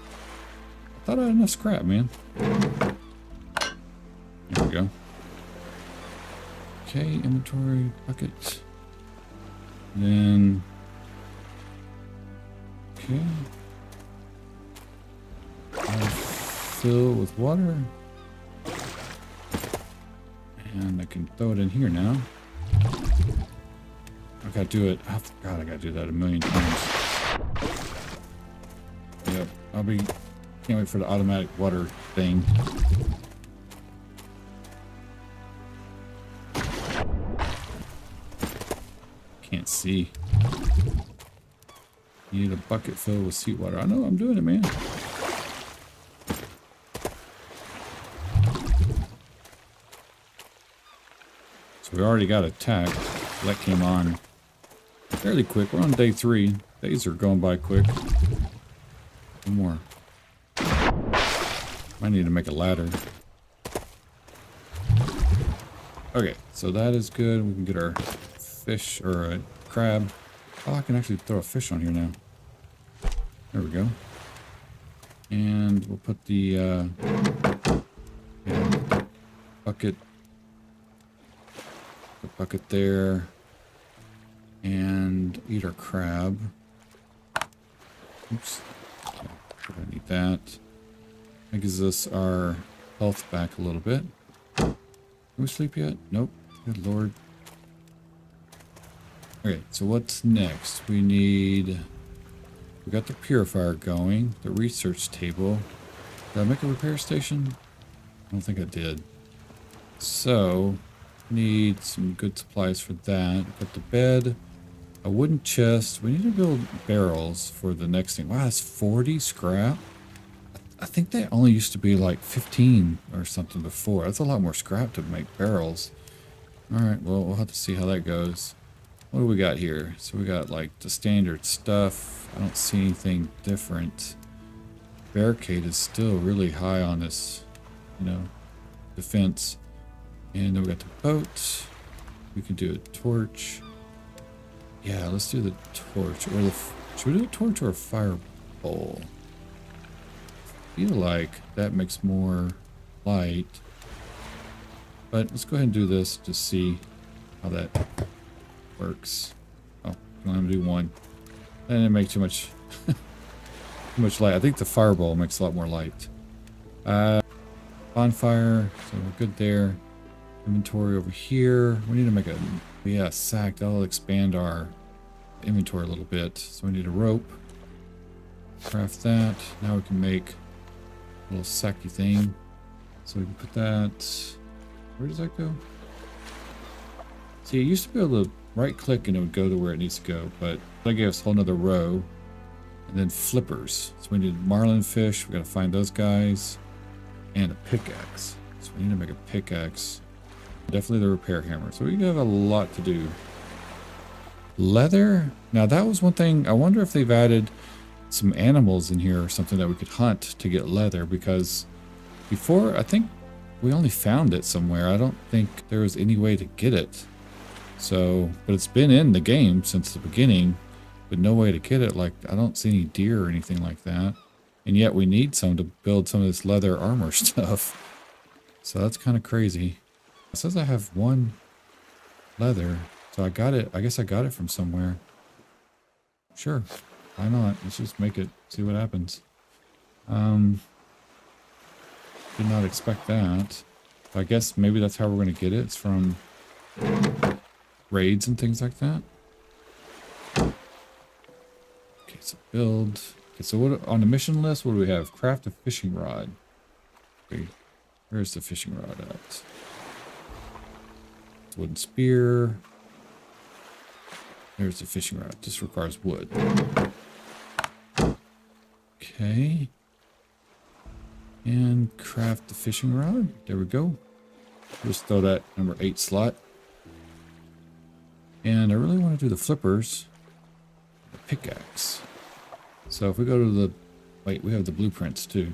I thought I had enough scrap, man. There we go. Okay, inventory, bucket. Then, okay. I'll fill with water. And I can throw it in here now. I gotta do it. Oh, God, I gotta do that a million times. Yep, I'll be. Can't wait for the automatic water thing. Can't see. You need a bucket filled with seawater. I know, I'm doing it, man. We already got attacked. That came on fairly quick. We're on day three. Days are going by quick. One more. I need to make a ladder. Okay, so that is good. We can get our fish or a crab. Oh, I can actually throw a fish on here now. There we go. And we'll put the uh, yeah, bucket. Bucket there, and eat our crab. Oops, I need that. That gives us our health back a little bit. Can we sleep yet? Nope. Good lord. Okay, so what's next? We need. We got the purifier going. The research table. Did I make a repair station? I don't think I did. So. Need some good supplies for that. Put the bed, a wooden chest. We need to build barrels for the next thing. Wow, that's forty scrap. I think they only used to be like fifteen or something before. That's a lot more scrap to make barrels. All right, well, we'll have to see how that goes. What do we got here? So we got like the standard stuff. I don't see anything different. Barricade is still really high on this, you know, defense. And then we got the boat. We can do a torch. Yeah, let's do the torch. Or the should we do a torch or a fireball? I feel like that makes more light. But let's go ahead and do this to see how that works. Oh, I'm gonna do one. That didn't make too much too much light. I think the fireball makes a lot more light. Uh, bonfire. So we're good there. Inventory over here. We need to make a yeah sack. That'll expand our inventory a little bit. So we need a rope. Craft that. Now we can make a little sacky thing. So we can put that. Where does that go? See, it used to be able to right click and it would go to where it needs to go, but that gave us a whole nother row. And then flippers. So we need marlin fish. We gotta find those guys. And a pickaxe. So we need to make a pickaxe. Definitely the repair hammer. So we have a lot to do. Leather. Now that was one thing. I wonder if they've added some animals in here or something that we could hunt to get leather, because before I think we only found it somewhere. I don't think there was any way to get it. So, but it's been in the game since the beginning, but no way to get it. Like I don't see any deer or anything like that. And yet we need some to build some of this leather armor stuff. So that's kind of crazy. It says I have one leather, so I got it. I guess I got it from somewhere. Sure, why not? Let's just make it, see what happens. Um, did not expect that. I guess maybe that's how we're going to get it. It's from raids and things like that. Okay, so build. Okay, so what on the mission list, what do we have? Craft a fishing rod. quickly. Where's the fishing rod at? Wooden spear. There's the fishing rod. This requires wood. Okay. And craft the fishing rod. There we go. Just throw that number eight slot. And I really want to do the flippers. The pickaxe. So if we go to the... Wait, we have the blueprints too.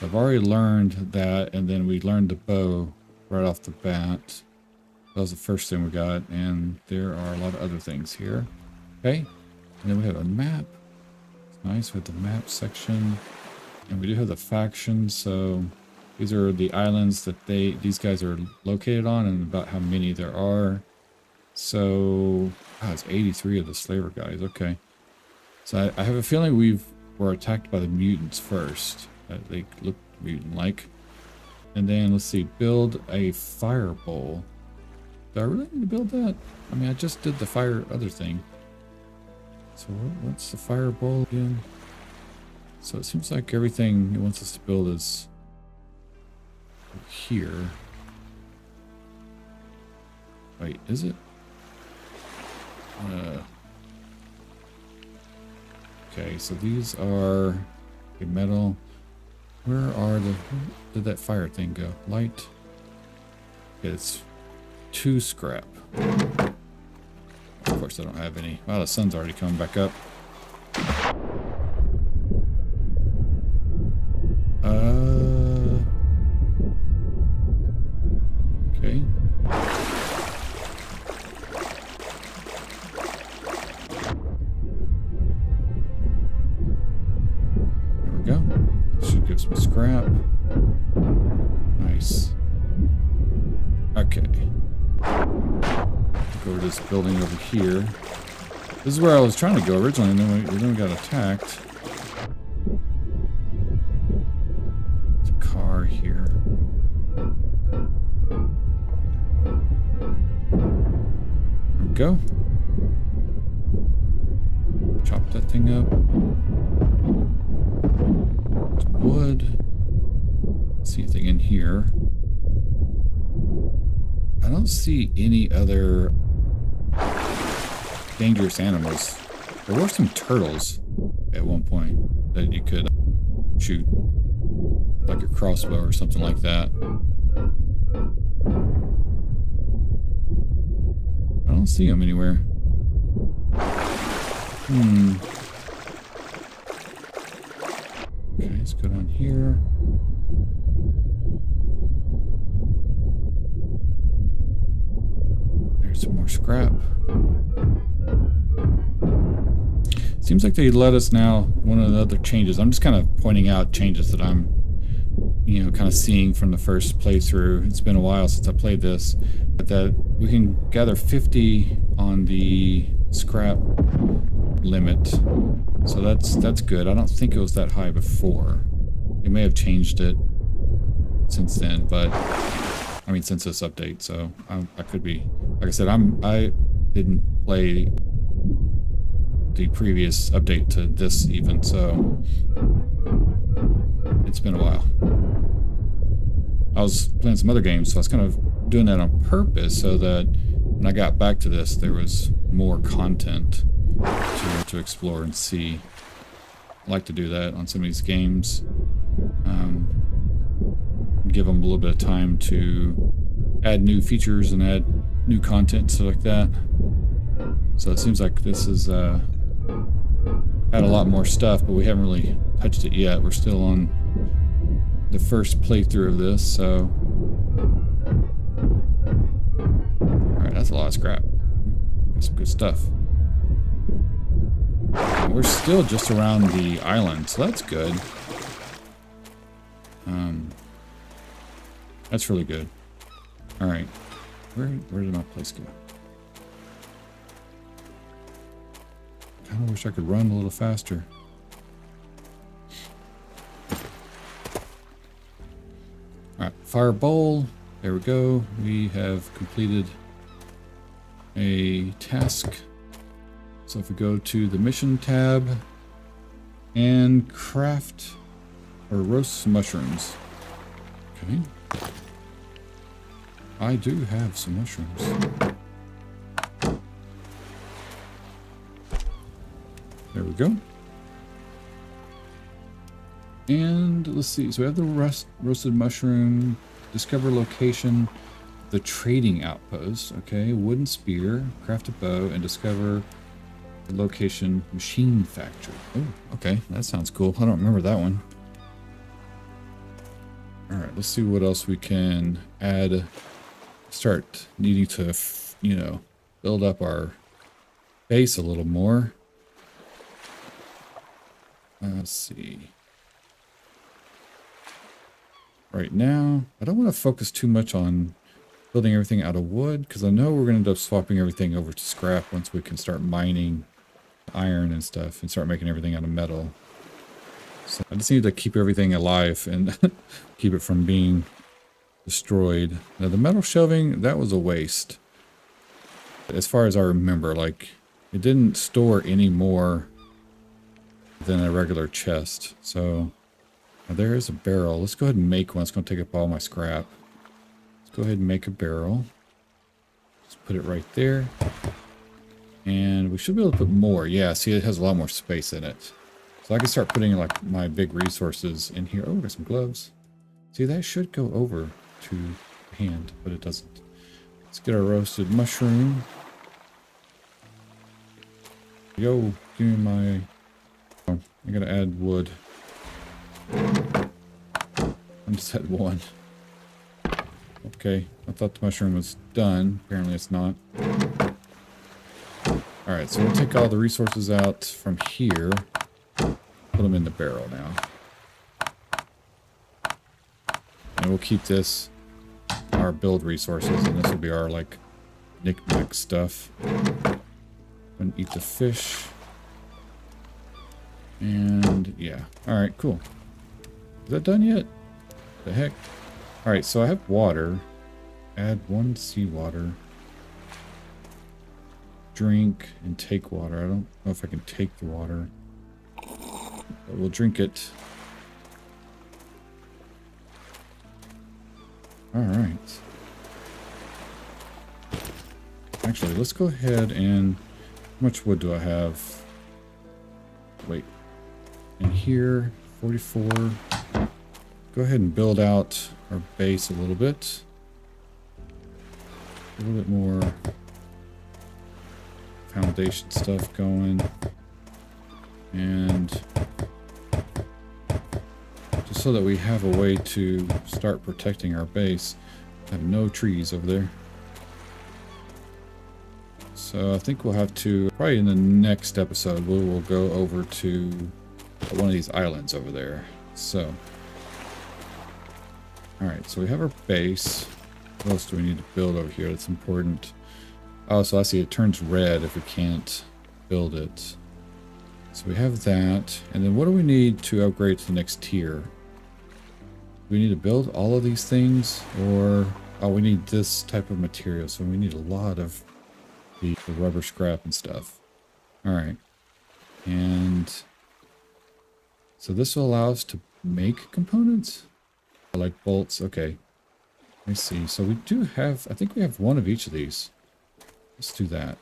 So I've already learned that, and then we learned the bow right off the bat. That was the first thing we got, and there are a lot of other things here. Okay, and then we have a map. It's nice with the map section. And we do have the factions, so these are the islands that they these guys are located on and about how many there are. So, wow, it's eighty-three of the slaver guys, okay. So I, I have a feeling we've were attacked by the mutants first. Uh, they look mutant-like. And then, let's see, build a fire bowl. Do I really need to build that? I mean, I just did the fire other thing. So what's the fire bowl again? So it seems like everything it wants us to build is here. Wait, is it? Uh, okay, so these are okay, metal. Where are the... Where did that fire thing go? Light. Okay, it's two scrap. Of course, I don't have any. Wow, the sun's already coming back up. Uh. Okay. There we go. This should give some scrap. Nice. Okay. Go to this building over here. This is where I was trying to go originally, and then we, then we got attacked. There's a car here. There we go. Chop that thing up. There's wood. Let's see anything in here. I don't see any other dangerous animals. There were some turtles at one point that you could shoot like a crossbow or something like that. I don't see them anywhere. Hmm. Okay, let's go down here. Some more scrap. Seems like they let us now one of the other changes. I'm just kind of pointing out changes that I'm, you know, kind of seeing from the first playthrough. It's been a while since I played this, but that we can gather fifty on the scrap limit. So that's that's good. I don't think it was that high before. They may have changed it since then, but I mean, since this update, so I, I could be, like I said, I'm, I didn't play the previous update to this even, so it's been a while. I was playing some other games, so I was kind of doing that on purpose so that when I got back to this, there was more content to, to explore and see. I like to do that on some of these games. Um, give them a little bit of time to add new features and add new content, stuff like that. So it seems like this is uh, had a lot more stuff, but we haven't really touched it yet. We're still on the first playthrough of this, so... Alright, that's a lot of scrap. That's some good stuff. And we're still just around the island, so that's good. Um... That's really good. All right, where where did my place go? I kind of wish I could run a little faster. All right, fire bowl. There we go. We have completed a task. So if we go to the mission tab and craft or roast mushrooms. Okay. I do have some mushrooms. There we go. And let's see. So we have the roast, roasted mushroom. Discover location. The trading outpost. Okay. Wooden spear. Craft a bow. And discover the location. Machine factory. Oh, okay. That sounds cool. I don't remember that one. Alright, let's see what else we can add. Start needing to, you know, build up our base a little more. Uh, let's see. Right now, I don't want to focus too much on building everything out of wood, because I know we're going to end up swapping everything over to scrap once we can start mining iron and stuff and start making everything out of metal. So I just need to keep everything alive and keep it from being destroyed. Now the metal shelving, that was a waste. As far as I remember, like it didn't store any more than a regular chest. So there is a barrel. Let's go ahead and make one. It's going to take up all my scrap. Let's go ahead and make a barrel. Let's put it right there. And we should be able to put more. Yeah, see, it has a lot more space in it. So I can start putting like my big resources in here. Oh, got some gloves. See, that should go over to hand, but it doesn't. Let's get our roasted mushroom. Yo, give me my... Oh, I gotta add wood. I'm just at one. Okay, I thought the mushroom was done. Apparently it's not. Alright, so we'll take all the resources out from here. Put them in the barrel now. And we'll keep this, our build resources, and this will be our, like, knick-knack stuff. And eat the fish. And, yeah. Alright, cool. Is that done yet? What the heck? Alright, so I have water. Add one seawater. Drink and take water. I don't know if I can take the water. But we'll drink it. Alright. Actually, let's go ahead and... How much wood do I have? Wait. In here, forty-four. Go ahead and build out our base a little bit. A little bit more foundation stuff going. And... so that we have a way to start protecting our base. I have no trees over there. So I think we'll have to, probably in the next episode, we will go over to one of these islands over there. So, all right, so we have our base. What else do we need to build over here that's important? Oh, so I see it turns red if we can't build it. So we have that. And then what do we need to upgrade to the next tier? We need to build all of these things, or oh, we need this type of material, so we need a lot of the, the rubber scrap and stuff. All right, and so this will allow us to make components like bolts. Okay, I see. So we do have, I think we have one of each of these. Let's do that.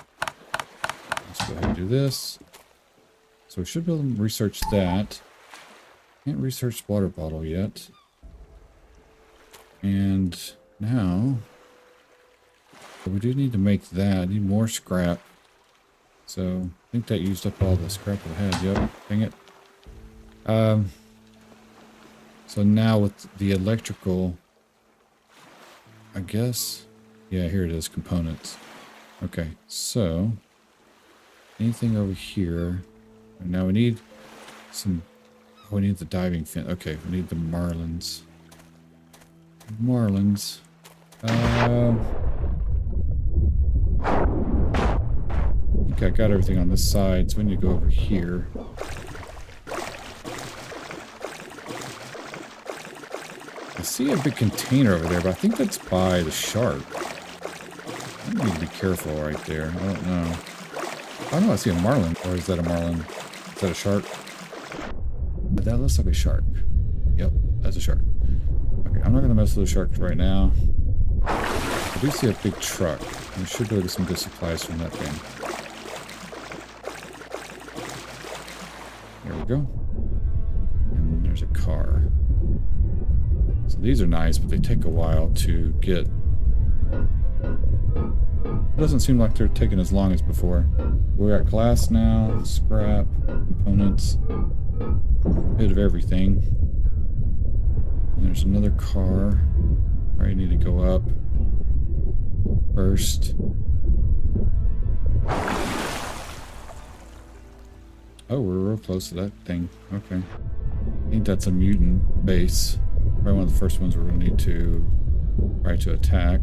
Let's go ahead and do this. So we should be able to research that. Can't research water bottle yet. And now we do need to make that. I need more scrap. So I think that used up all the scrap I had. Yep. Dang it. Um so now with the electrical, I guess. Yeah, here it is, components. Okay, so anything over here. And now we need some. Oh, we need the diving fin. Okay, we need the marlins. Marlins. Uh, I think I got everything on this side, so we need to go over here. I see a big container over there, but I think that's by the shark. I need to be careful right there. I don't know. I don't know, I see a marlin. Or is that a marlin? Is that a shark? That looks like a shark. Yep. That's a shark. Okay, I'm not going to mess with the sharks right now. I do see a big truck. We should be able to get some good supplies from that thing. There we go. And there's a car. So these are nice, but they take a while to get. It doesn't seem like they're taking as long as before. We got glass now, scrap, components, a bit of everything. And there's another car. I right, need to go up first. Oh, we're real close to that thing. Okay. I think that's a mutant base. Probably one of the first ones we're going to need to try to attack.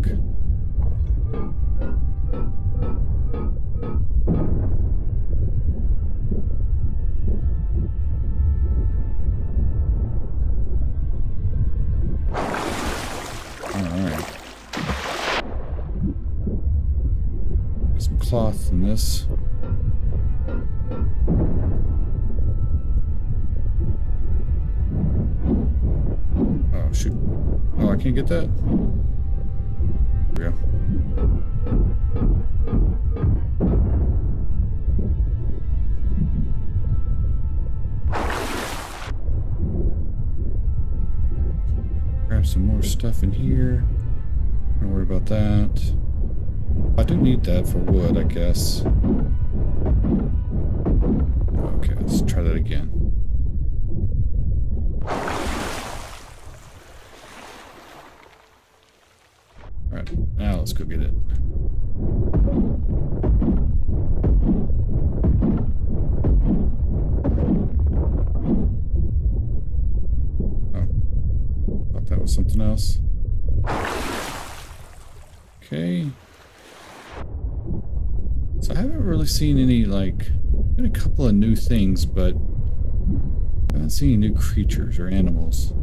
Cloth in this. Oh, shoot. Oh, I can't get that? There we go. Grab some more stuff in here. Don't worry about that. I do need that for wood, I guess. Okay, let's try that again. Alright, now let's go get it. Oh, thought that was something else. Okay. So I haven't really seen any, like, been a couple of new things, but I haven't seen any new creatures or animals.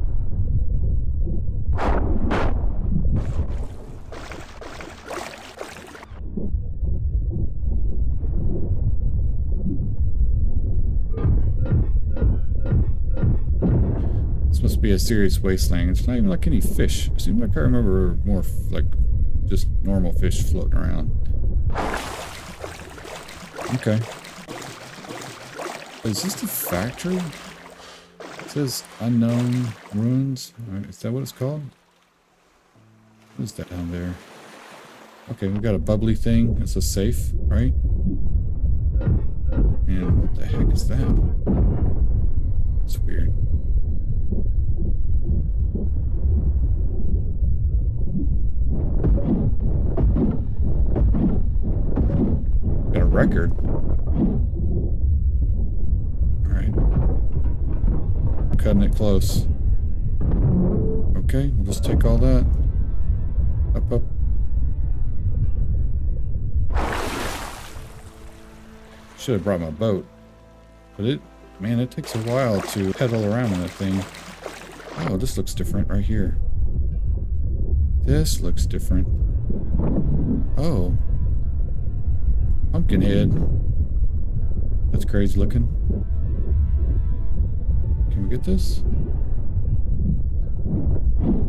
This must be a serious wasteland. It's not even like any fish. It seems like I remember more, like, just normal fish floating around. Okay. Is this the factory? It says unknown ruins. Alright, is that what it's called? What is that down there? Okay, we got a bubbly thing. It's a safe, right? And what the heck is that? It's weird. Record. Alright. Cutting it close. Okay, we'll just take all that. Up, up. Should have brought my boat. But it, man, it takes a while to pedal around on that thing. Oh, this looks different right here. This looks different. Oh. Pumpkin head. That's crazy looking. Can we get this?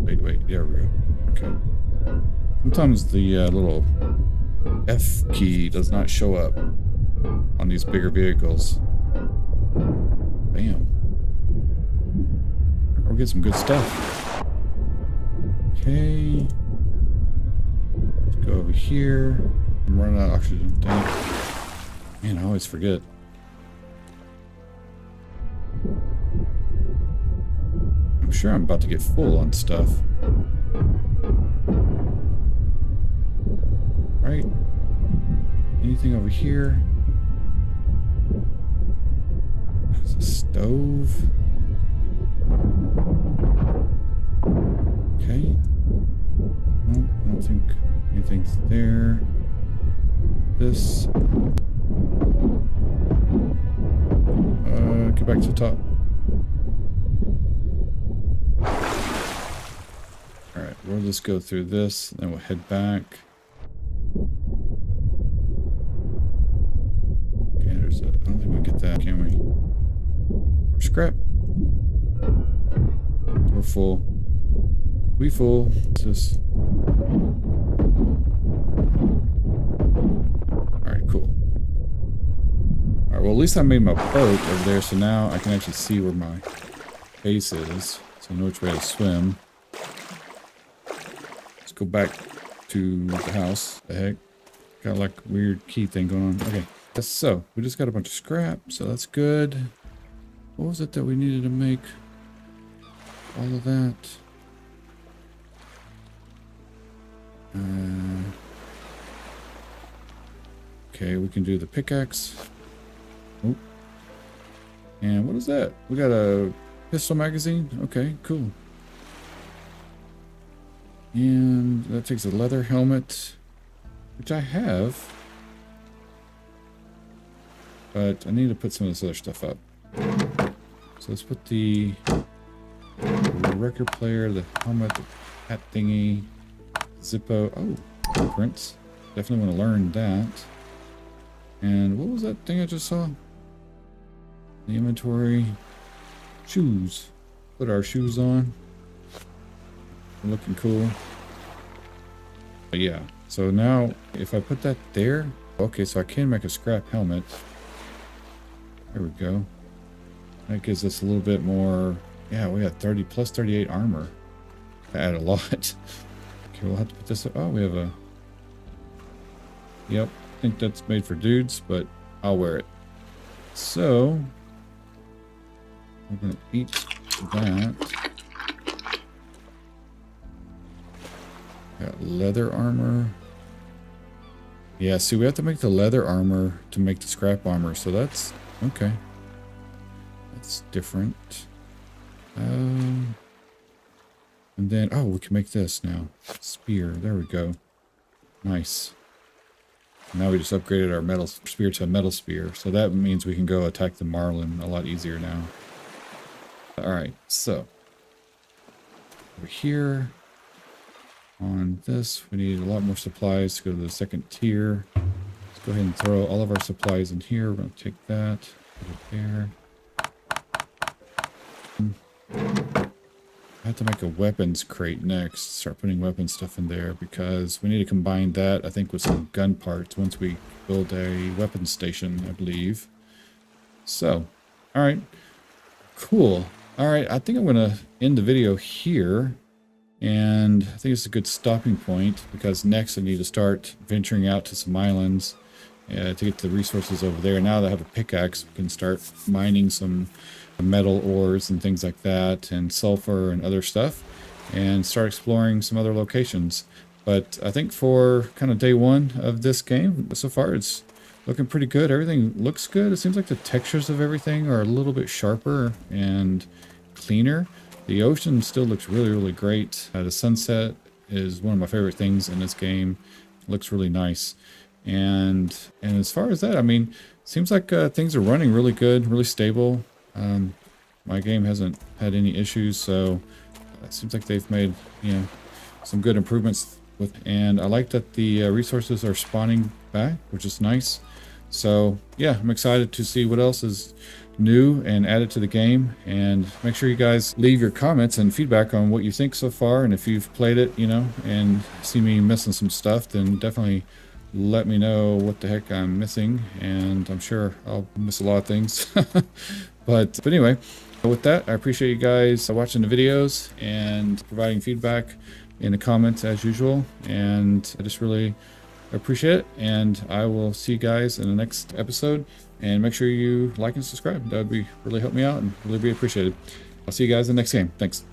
Wait, wait. There we go. Okay. Sometimes the uh, little F key does not show up on these bigger vehicles. Bam. We'll get some good stuff. Okay. Let's go over here. I'm running out of oxygen. Dang it. Man, I always forget. I'm sure I'm about to get full on stuff. Right? Anything over here? There's a stove. Okay. Nope, I don't think anything's there. This. Uh, get back to the top. Alright, we'll just go through this, and then we'll head back. Okay, there's a. I don't think we get that, can we? Or scrap. Or We're full. We full. Just... Alright, cool. Alright, well at least I made my boat over there, so now I can actually see where my base is. So I know which way to swim. Let's go back to the house. The heck? Got like a weird key thing going on. Okay. So, we just got a bunch of scrap, so that's good. What was it that we needed to make? All of that. Uh, okay, we can do the pickaxe. Oh. And what is that? We got a pistol magazine? Okay, cool. And that takes a leather helmet, which I have. But I need to put some of this other stuff up. So let's put the, the record player, the helmet, the hat thingy, Zippo. Oh, blueprints. Definitely want to learn that. And what was that thing I just saw? The inventory. Shoes. Put our shoes on. They're looking cool. But yeah. So now if I put that there. Okay, so I can make a scrap helmet. There we go. That gives us a little bit more. Yeah, we got thirty plus thirty-eight armor. Add a lot. Okay, we'll have to put this up. Oh, we have a. Yep, I think that's made for dudes, but I'll wear it. So I'm gonna eat that. Got leather armor. Yeah, see, we have to make the leather armor to make the scrap armor, so that's. Okay. That's different. Um, and then, oh, we can make this now. Spear. There we go. Nice. Now we just upgraded our metal spear to a metal spear. So that means we can go attack the marlin a lot easier now. Alright, so. Over here. On this, we need a lot more supplies to go to the second tier. Go ahead and throw all of our supplies in here. We're going to take that. Put it there. I have to make a weapons crate next. Start putting weapon stuff in there because we need to combine that, I think, with some gun parts once we build a weapon station, I believe. So, all right. Cool. All right. I think I'm going to end the video here. And I think it's a good stopping point because next I need to start venturing out to some islands. Uh, to get the resources over there. Now that I have a pickaxe, we can start mining some metal ores and things like that, and sulfur and other stuff, and start exploring some other locations. But I think for kind of day one of this game, so far it's looking pretty good. Everything looks good. It seems like the textures of everything are a little bit sharper and cleaner. The ocean still looks really, really great. Uh, the sunset is one of my favorite things in this game. It looks really nice. And and as far as that, I mean, seems like uh, things are running really good, really stable. Um, my game hasn't had any issues, so it seems like they've made, you know, some good improvements. With and I like that the uh, resources are spawning back, which is nice. So yeah, I'm excited to see what else is new and added to the game. And make sure you guys leave your comments and feedback on what you think so far. And if you've played it, you know, and see me missing some stuff, then definitely let me know what the heck I'm missing, and I'm sure I'll miss a lot of things. but, but anyway, with that, I appreciate you guys watching the videos and providing feedback in the comments as usual, and I just really appreciate it, and I will see you guys in the next episode, and make sure you like and subscribe. That would be really help me out and really be appreciated. I'll see you guys in the next game. Thanks.